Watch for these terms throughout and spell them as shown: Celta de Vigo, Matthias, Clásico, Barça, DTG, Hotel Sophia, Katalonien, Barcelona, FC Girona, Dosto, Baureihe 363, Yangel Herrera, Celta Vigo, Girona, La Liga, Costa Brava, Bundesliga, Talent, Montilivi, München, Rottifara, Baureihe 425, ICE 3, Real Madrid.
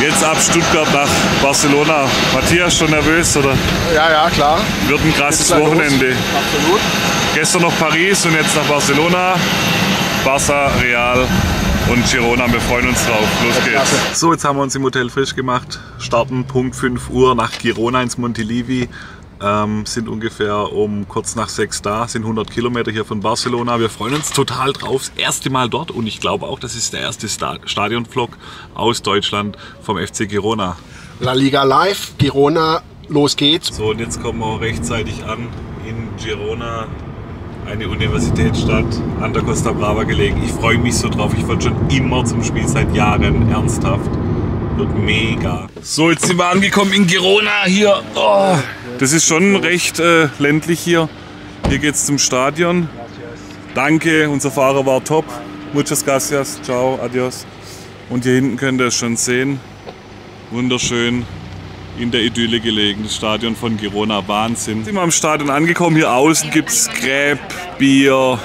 Jetzt ab Stuttgart nach Barcelona. Matthias, schon nervös, oder? Ja, ja, klar. Wird ein krasses Wochenende. Los. Absolut. Gestern noch Paris und jetzt nach Barcelona. Barça, Real und Girona, wir freuen uns drauf. Los geht's. So, jetzt haben wir uns im Hotel frisch gemacht. Starten Punkt 5 Uhr nach Girona ins Montilivi. Sind ungefähr um kurz nach 6 da, sind 100 Kilometer hier von Barcelona. Wir freuen uns total drauf, das erste Mal dort und ich glaube auch, das ist der erste Stadionvlog aus Deutschland vom FC Girona. La Liga live, Girona, los geht's. So, und jetzt kommen wir auch rechtzeitig an in Girona, eine Universitätsstadt an der Costa Brava gelegen. Ich freue mich so drauf, ich wollte schon immer zum Spiel, seit Jahren, ernsthaft. Wird mega. So, jetzt sind wir angekommen in Girona hier. Oh. Das ist schon recht ländlich hier. Hier geht's zum Stadion. Danke, unser Fahrer war top. Muchas gracias, ciao, adios. Und hier hinten könnt ihr es schon sehen. Wunderschön in der Idylle gelegen, das Stadion von Girona. Wahnsinn. Sind wir am Stadion angekommen. Hier außen gibt's Crepe, Bier,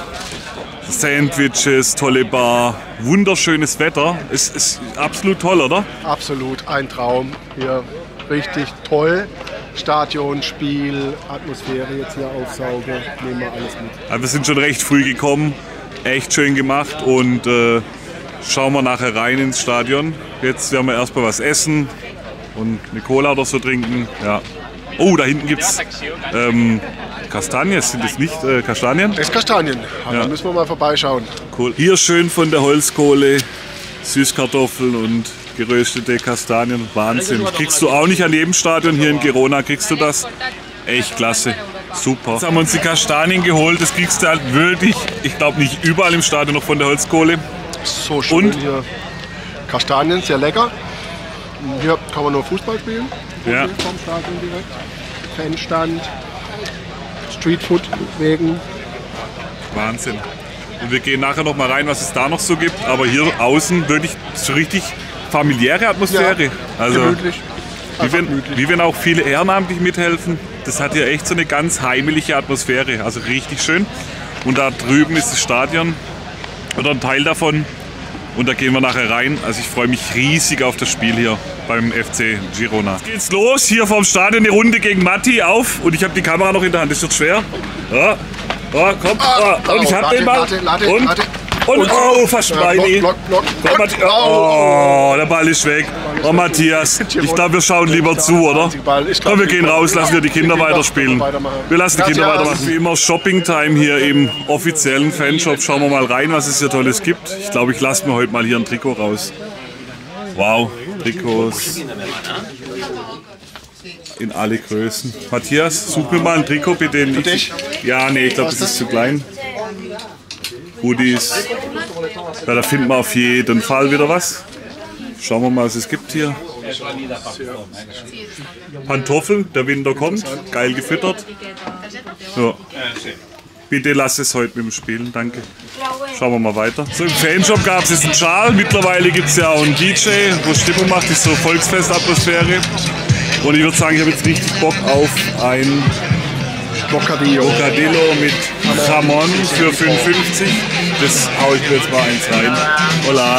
Sandwiches, tolle Bar. Wunderschönes Wetter. Es ist absolut toll, oder? Absolut, ein Traum hier. Richtig toll. Stadion, Spiel, Atmosphäre jetzt hier aufsaugen, nehmen wir alles mit. Also wir sind schon recht früh gekommen, echt schön gemacht und schauen wir nachher rein ins Stadion. Jetzt werden wir erstmal was essen und eine Cola oder so trinken. Ja. Oh, da hinten gibt es Kastanien, sind das nicht Kastanien? Das ist Kastanien, aber ja, da müssen wir mal vorbeischauen. Cool. Hier schön von der Holzkohle, Süßkartoffeln und geröstete Kastanien, Wahnsinn. Kriegst du auch nicht an jedem Stadion, hier in Girona kriegst du das. Echt klasse, super. Jetzt haben wir uns die Kastanien geholt, das kriegst du halt wirklich, ich glaube nicht überall im Stadion noch von der Holzkohle. So schön und hier, Kastanien, sehr lecker. Hier kann man nur Fußball spielen, ja, vom Stadion direkt, Fanstand, Streetfood wegen. Wahnsinn. Und wir gehen nachher noch mal rein, was es da noch so gibt, aber hier außen wirklich so richtig familiäre Atmosphäre, ja, also gemütlich. Wie wenn auch viele ehrenamtlich mithelfen, das hat hier echt so eine ganz heimelige Atmosphäre, also richtig schön. Und da drüben ist das Stadion oder ein Teil davon und da gehen wir nachher rein, also ich freue mich riesig auf das Spiel hier beim FC Girona. Jetzt geht's los, hier vorm Stadion eine Runde gegen Matti auf und ich habe die Kamera noch in der Hand, das wird schwer. Ja. Ja, komm. Oh, und ich hab den Ball und oh, fast Beini. Oh, der Ball ist weg. Oh, Matthias, ich glaube, wir schauen lieber zu, oder? Komm, wir gehen raus, lassen wir die Kinder weiterspielen. Wir lassen die Kinder weitermachen. Wie immer Shopping-Time hier im offiziellen Fanshop. Schauen wir mal rein, was es hier Tolles gibt. Ich glaube, ich lasse mir heute mal hier ein Trikot raus. Wow, Trikots in alle Größen. Matthias, such mir mal ein Trikot, bitte. Ja, nee, ich glaube, das ist zu klein. Hoodies, ja, da finden wir auf jeden Fall wieder was. Schauen wir mal, was es gibt hier. Pantoffeln, der Winter kommt, geil gefüttert. Ja. Bitte lass es heute mit dem Spielen, danke. Schauen wir mal weiter. So, im Fanshop gab es jetzt einen Schal, mittlerweile gibt es ja auch einen DJ, wo Stimmung macht, ist so Volksfestatmosphäre. Und ich würde sagen, ich habe jetzt richtig Bock auf ein Bocadillo mit Jamon für 5,50. Das haue ich mir jetzt mal eins rein. Hola.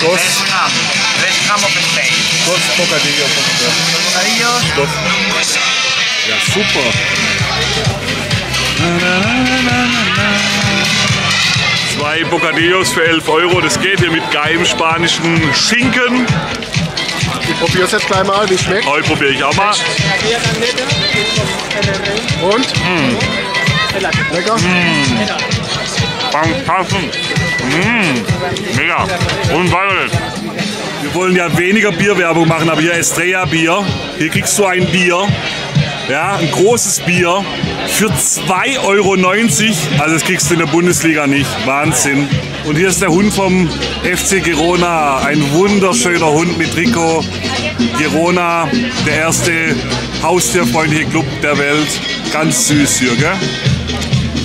Dos. Dos Bocadillo. Dos. Ja, super. Zwei Bocadillos für 11 Euro. Das geht hier mit geilem spanischen Schinken. Ich probiere es jetzt gleich mal, wie es schmeckt. Heute probiere ich auch mal. Und? Mm. Lecker? Mm. Mega. Und weiter. Wir wollen ja weniger Bierwerbung machen, aber hier Estrella Bier. Hier kriegst du ein Bier. Ja, ein großes Bier für 2,90 Euro. Also das kriegst du in der Bundesliga nicht. Wahnsinn. Und hier ist der Hund vom FC Girona. Ein wunderschöner Hund mit Trikot. Girona, der erste haustierfreundliche Club der Welt. Ganz süß hier, gell?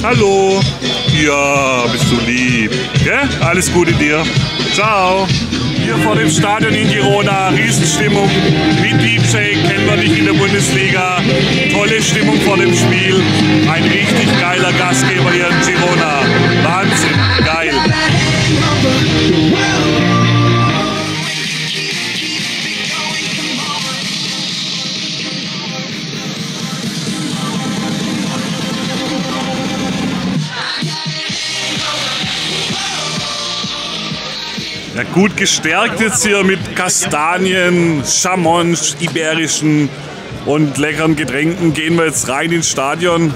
Hallo. Ja, bist du lieb. Gell? Alles Gute dir. Ciao. Hier vor dem Stadion in Girona, Riesenstimmung, wie DJ, kennen wir nicht in der Bundesliga, tolle Stimmung vor dem Spiel, ein richtig geiler Gastgeber hier in Girona, Wahnsinn, geil. Ja, gut gestärkt jetzt hier mit Kastanien, Chamons, iberischen und leckeren Getränken gehen wir jetzt rein ins Stadion.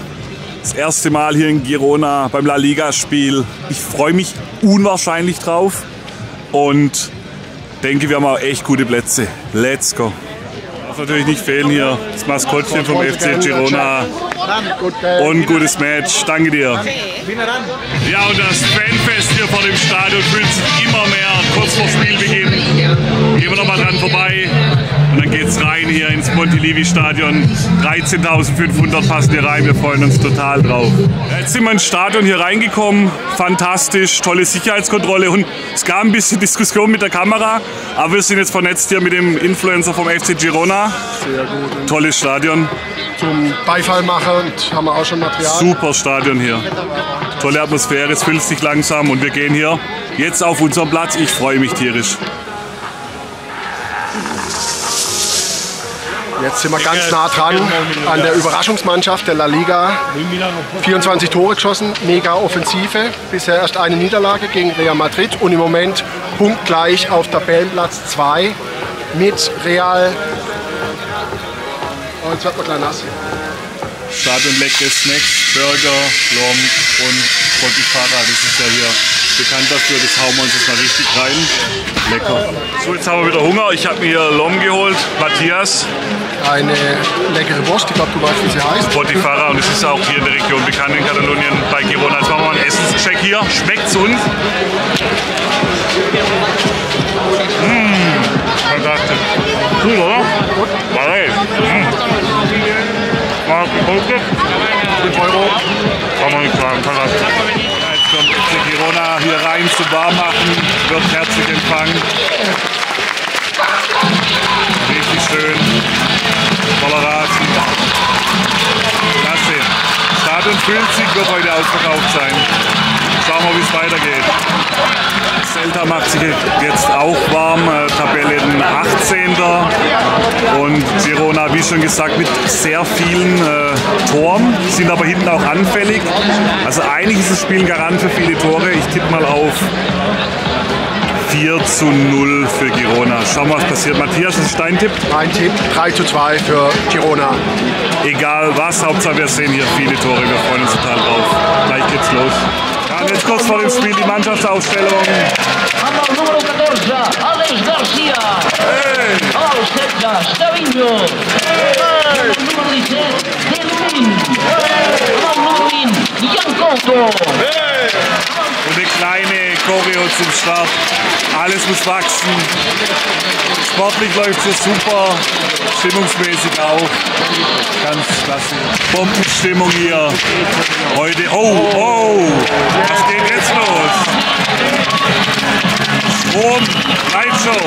Das erste Mal hier in Girona beim La Liga Spiel. Ich freue mich unwahrscheinlich drauf und denke, wir haben auch echt gute Plätze. Let's go! Darf natürlich nicht fehlen hier, das Maskottchen vom FC Girona. Und gutes Match, danke dir. Ja, und das Fanfest hier vor dem Stadion fühlt sich immer mehr kurz vor Spielbeginn. Gehen wir nochmal dran vorbei und dann geht's rein hier ins Montilivi Stadion. 13.500 passen hier rein, wir freuen uns total drauf. Jetzt sind wir ins Stadion hier reingekommen, fantastisch, tolle Sicherheitskontrolle und es gab ein bisschen Diskussion mit der Kamera, aber wir sind jetzt vernetzt hier mit dem Influencer vom FC Girona. Sehr gut. Tolles Stadion. Zum Beifall machen und haben wir auch schon Material. Super Stadion hier. Tolle Atmosphäre, es fühlt sich langsam und wir gehen hier jetzt auf unseren Platz. Ich freue mich tierisch. Jetzt sind wir ganz nah dran an der Überraschungsmannschaft der La Liga. 24 Tore geschossen, mega Offensive. Bisher erst eine Niederlage gegen Real Madrid und im Moment punktgleich auf Tabellenplatz 2 mit Real. Oh, jetzt wird man gleich nass. Stadion leckere Snacks, Burger, Lomb und Rottifara. Das ist ja hier bekannt dafür, das hauen wir uns jetzt mal richtig rein. Lecker. So, jetzt haben wir wieder Hunger. Ich habe mir Lomb geholt, Matthias. Eine leckere Wurst, ich glaube, du weißt, wie sie heißt. Rottifara, und es ist auch hier in der Region bekannt, in Katalonien, bei Girona. Jetzt machen wir mal einen Essenscheck hier. Schmeckt's uns? Mmh, fantastisch. Cool, oder? Gut. €5. Kann man nicht sagen, kann das. Jetzt kommt FC Girona hier rein zum Warmmachen, wird herzlich empfangen. Richtig schön. Voller Rasen. Klasse. Stadion fühlt sich, wird heute ausverkauft sein. Schauen wir, wie es weitergeht. Celta macht sich jetzt auch warm, Tabellen 18. Und Girona, wie schon gesagt, mit sehr vielen Toren, sind aber hinten auch anfällig. Also eigentlich ist das Spiel ein Garant für viele Tore. Ich tippe mal auf 4:0 für Girona. Schauen wir, was passiert. Matthias, das ist dein Tipp? Mein Tipp, 3:2 für Girona. Egal was, Hauptsache wir sehen hier viele Tore. Wir freuen uns total drauf. Gleich geht's los. Ja, und jetzt kurz vor dem Spiel die Mannschaftsaufstellung. Hey. Und eine kleine Choreo zum Start. Alles muss wachsen. Sportlich läuft es super, stimmungsmäßig auch. Ganz klasse. Bombenstimmung hier. Heute. Oh, oh! Was geht jetzt los? Strom, Lightshow.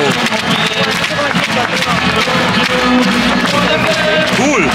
Cool. Cool.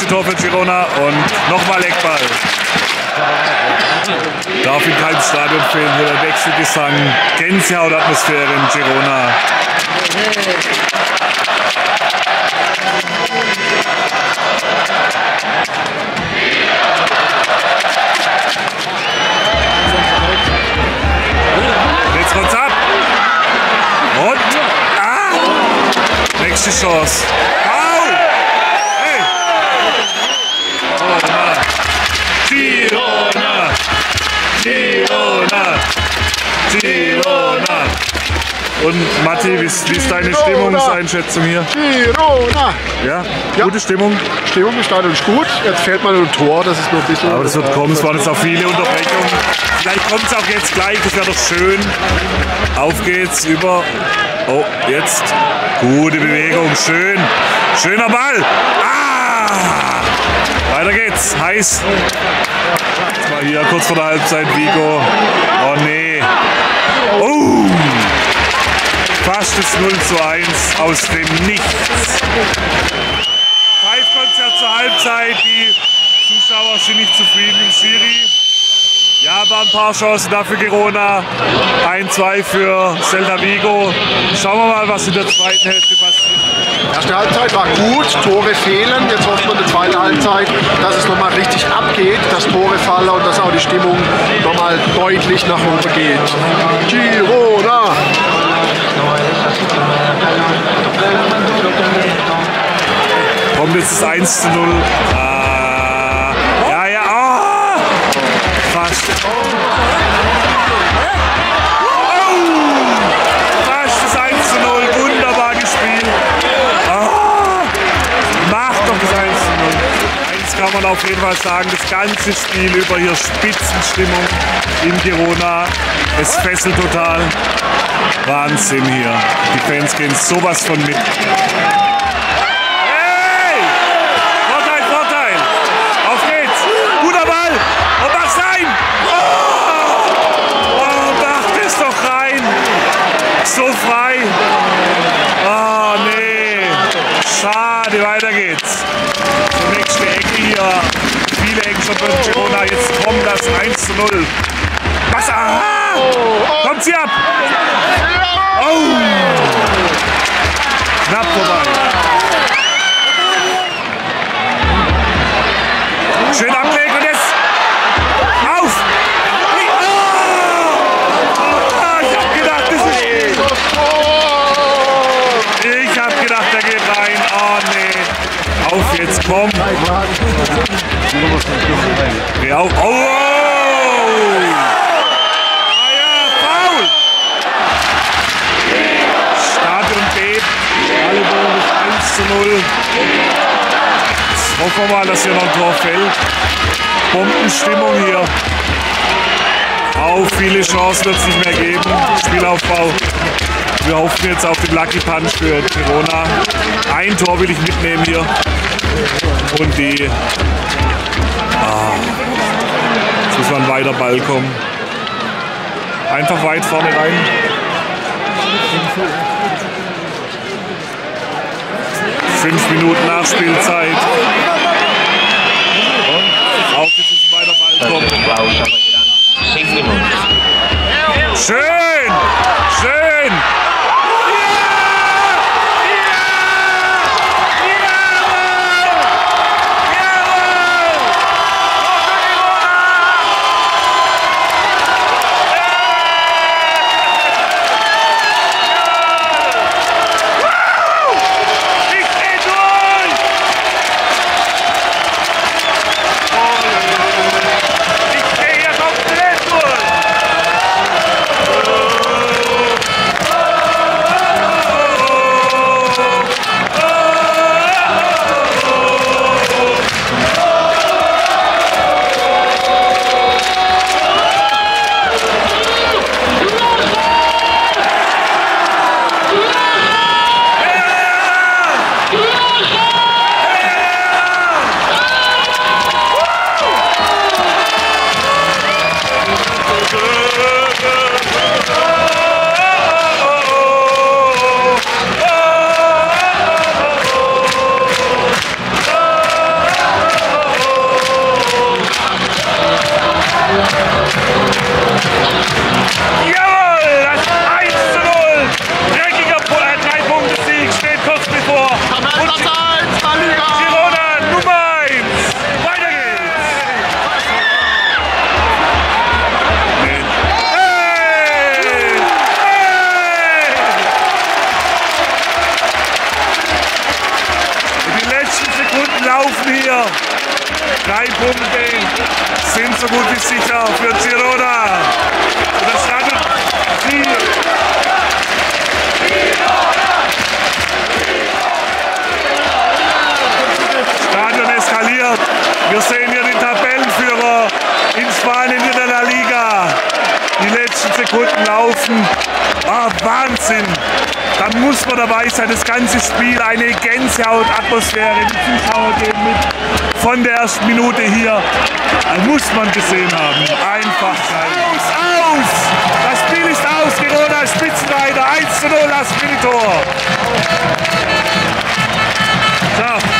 erste Tor für Girona und nochmal Eckball. Darf in keinem Stadion fehlen, hier der Wechselgesang, Gänsehaut-Atmosphäre in Girona. Jetzt kommt's ab. Und? Ah! Nächste Chance. Girona! Und Matti, wie ist deine Stimmungseinschätzung hier? Girona! Ja? Ja. Gute Stimmung? Stimmung im Stadion ist gut. Jetzt fällt man ein Tor, das ist nur ein bisschen... Aber das wird kommen, es waren jetzt auch viele Unterbrechungen. Vielleicht kommt es auch jetzt gleich, das wäre doch schön. Auf geht's, über... Oh, jetzt. Gute Bewegung, schön. Schöner Ball! Ah! Weiter geht's, heiß. Jetzt mal hier, kurz vor der Halbzeit, Vigo. Oh nee. Oh! Fast das 0:1 aus dem Nichts. Pfeifkonzert zur Halbzeit. Die Zuschauer sind nicht zufrieden im Schiri. Ja, aber ein paar Chancen dafür Girona. 1-2 für Celta Vigo. Schauen wir mal, was in der zweiten Hälfte passiert. Die erste Halbzeit war gut, Tore fehlen. Jetzt hofft man in der zweiten Halbzeit, dass es nochmal richtig abgeht, dass Tore fallen und dass auch die Stimmung nochmal deutlich nach oben geht. Girona! Kommt jetzt das 1:0. Ja, ja, oh! Fast. Kann man auf jeden Fall sagen, das ganze Spiel über hier Spitzenstimmung in Girona. Es fesselt total. Wahnsinn hier. Die Fans gehen sowas von mit. Hey! Vorteil, Vorteil! Auf geht's! Guter Ball! Und mach's rein! Oh! Oh, mach das doch rein! So frei! Oh, nee! Schade, weiter geht's! Nächste Ecke hier, viele Ecken schon von Girona, jetzt kommt das 1:0. Was? Aha! Kommt sie ab! Oh! Knapp vorbei. Schön ablegen und jetzt auf! Oh! Ah, ich hab gedacht, das ist... Ich hab gedacht, der geht rein. Oh nee! Auf, jetzt komm! Geh auf! Oh! Ah ja, faul! Stadion B, alle Bäume mit 1:0. Jetzt hoffen wir mal, dass hier noch ein Tor fällt. Bombenstimmung hier. Auch viele Chancen wird es nicht mehr geben. Spielaufbau. Wir hoffen jetzt auf den Lucky Punch für Girona. Ein Tor will ich mitnehmen hier. Und die... Ah, jetzt muss man weiter Ball kommen. Einfach weit vorne rein. Fünf Minuten Nachspielzeit. Auf, jetzt muss weiter Ball kommen. Schön! Schön! Drei Punkte sind so gut wie sicher für Girona. Und das startet viel. Stadion eskaliert. Wir sehen hier den Tabellenführer in Spanien in der La Liga. Die letzten Sekunden laufen. Oh, Wahnsinn. Dann muss man dabei sein, das ganze Spiel, eine Gänsehaut-Atmosphäre, die Zuschauer gehen mit von der ersten Minute hier, das muss man gesehen haben, einfach sein. Aus, das Spiel ist aus, Girona Spitzenreiter, 1:0, das Spieltor. So.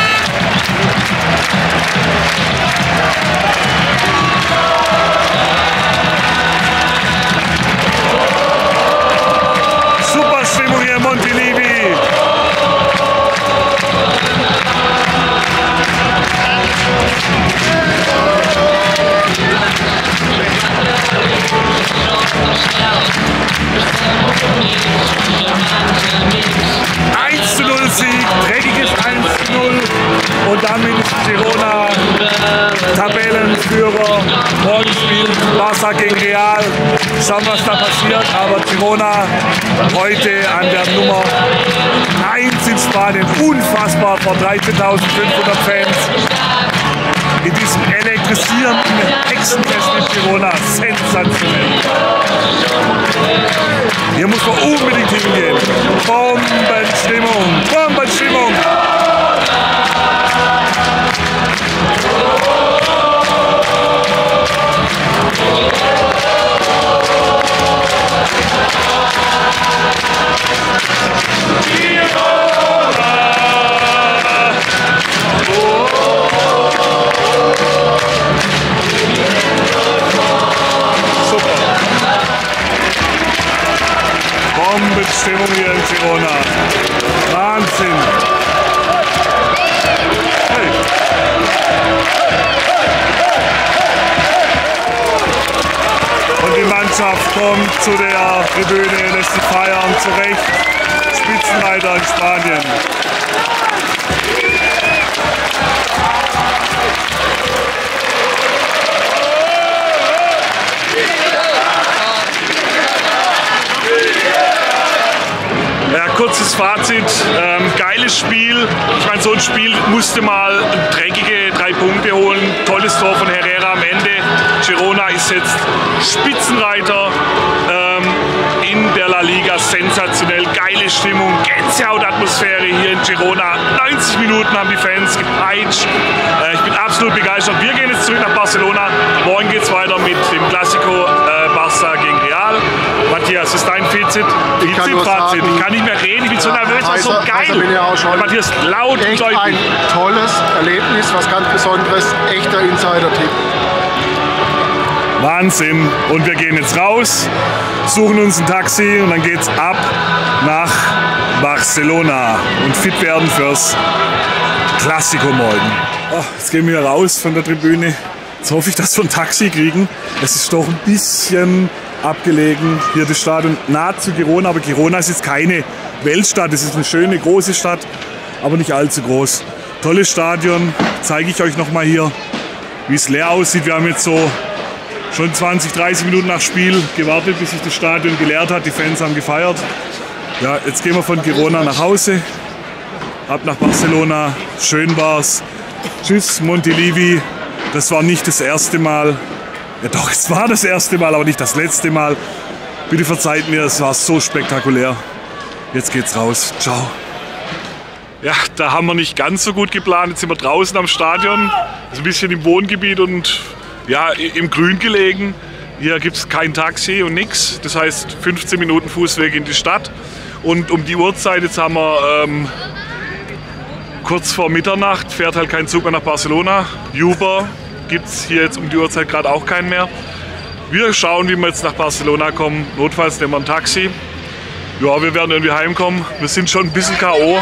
Stimmung hier in Montilivi. Und damit ist Girona Tabellenführer. Morgen spielt Barça gegen Real. Schauen, was da passiert. Aber Girona heute an der Nummer 1 in Spanien. Unfassbar vor 13.500 Fans. In diesem elektrisierenden Hexenfest mit Girona. Sensationell. Hier muss man unbedingt hingehen. Bombenstimmung. Bombenstimmung. Bombenstimmung hier in Girona. Wahnsinn. Hey. Und die Mannschaft kommt zu der Tribüne, lässt sie feiern, zu Recht. Spitzenreiter in Spanien. Ja, kurzes Fazit, geiles Spiel. Ich meine, so ein Spiel musste mal dreckige 3 Punkte holen. Tolles Tor von Herrera am Ende. Girona ist jetzt Spitzenreiter in der La Liga. Sensationell, geile Stimmung, Gänsehaut-Atmosphäre hier in Girona. 90 Minuten haben die Fans gepeitscht. Ich bin absolut begeistert. Wir gehen jetzt zurück nach Barcelona. Morgen geht es weiter mit dem Clásico Barça gegen Real. Matthias, ist dein Fazit? Fazit. Ich kann nicht mehr reden, ich bin so nervös, das ist so geil. Matthias, laut und deutlich. Ein tolles Erlebnis, was ganz Besonderes, echter Insider-Tipp. Wahnsinn. Und wir gehen jetzt raus, suchen uns ein Taxi und dann geht's ab nach Barcelona und fit werden fürs Clásico morgen. Oh, jetzt gehen wir raus von der Tribüne. Jetzt hoffe ich, dass wir ein Taxi kriegen. Es ist doch ein bisschen abgelegen. Hier das Stadion nahe zu Girona, aber Girona ist jetzt keine Weltstadt. Es ist eine schöne, große Stadt, aber nicht allzu groß. Tolles Stadion. Zeige ich euch nochmal hier, wie es leer aussieht. Wir haben jetzt so schon 20, 30 Minuten nach Spiel gewartet, bis sich das Stadion geleert hat. Die Fans haben gefeiert. Ja, jetzt gehen wir von Girona nach Hause. Ab nach Barcelona. Schön war's. Tschüss, Montilivi. Das war nicht das erste Mal. Ja doch, es war das erste Mal, aber nicht das letzte Mal. Bitte verzeiht mir, es war so spektakulär. Jetzt geht's raus. Ciao. Ja, da haben wir nicht ganz so gut geplant. Jetzt sind wir draußen am Stadion. Ist ein bisschen im Wohngebiet und ja, im Grün gelegen. Hier gibt es kein Taxi und nichts. Das heißt 15 Minuten Fußweg in die Stadt. Und um die Uhrzeit, jetzt haben wir kurz vor Mitternacht, fährt halt kein Zug mehr nach Barcelona. Uber gibt es hier jetzt um die Uhrzeit gerade auch keinen mehr. Wir schauen, wie wir jetzt nach Barcelona kommen. Notfalls nehmen wir ein Taxi. Ja, wir werden irgendwie heimkommen. Wir sind schon ein bisschen K.O.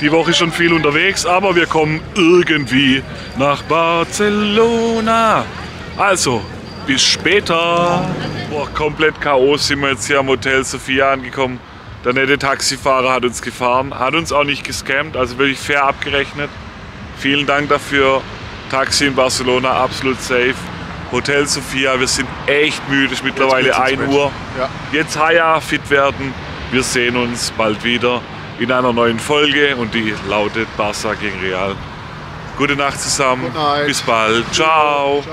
Die Woche ist schon viel unterwegs, aber wir kommen irgendwie nach Barcelona. Also, bis später. Boah, komplett K.O. sind wir jetzt hier am Hotel Sophia angekommen. Der nette Taxifahrer hat uns gefahren, hat uns auch nicht gescammt, also wirklich fair abgerechnet. Vielen Dank dafür. Taxi in Barcelona, absolut safe. Hotel Sophia, wir sind echt müde, ist mittlerweile 1 Uhr. Ja. Jetzt Haya, fit werden. Wir sehen uns bald wieder in einer neuen Folge und die lautet Barça gegen Real. Gute Nacht zusammen, bis bald, ciao.